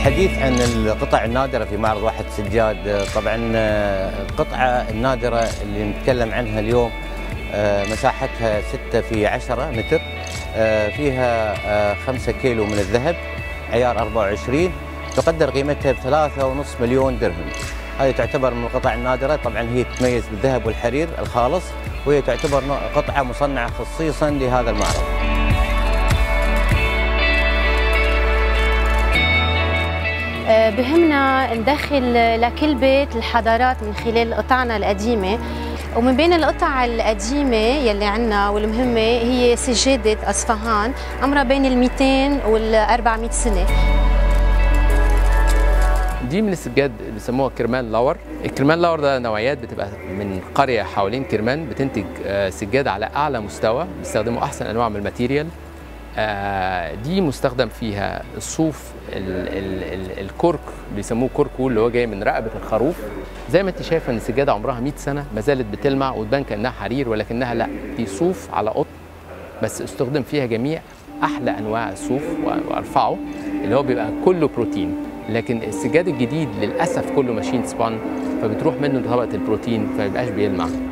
الحديث عن القطع النادرة في معرض واحد سجاد. طبعا القطعة النادرة اللي نتكلم عنها اليوم مساحتها 6x10 متر، فيها 5 كيلو من الذهب عيار 24، تقدر قيمتها ب 3.5 مليون درهم. هذه تعتبر من القطع النادرة. طبعا هي تتميز بالذهب والحرير الخالص، وهي تعتبر قطعة مصنعة خصيصا لهذا المعرض. بهمنا ندخل لكل بيت الحضارات من خلال قطعنا القديمة، ومن بين القطع القديمة يلي عنا والمهمة هي سجادة أصفهان، عمرها بين 200 و400 سنة. دي من السجاد بيسموها كرمان لاور. الكرمان لاور ده نوعيات بتبقى من قرية حوالين كرمان، بتنتج سجاد على أعلى مستوى، بيستخدموا أحسن أنواع من الماتيريال. دي مستخدم فيها الصوف الكرك، بيسموه كركو، اللي هو جاي من رقبه الخروف. زي ما انت شايفه ان السجاده عمرها 100 سنه ما زالت بتلمع وتبان كانها حرير، ولكنها لا، دي صوف على قطن، بس استخدم فيها جميع احلى انواع الصوف وارفعه، اللي هو بيبقى كله بروتين. لكن السجاد الجديد للاسف كله ماشين سبان، فبتروح منه طبقه البروتين فما بيبقاش بيلمع.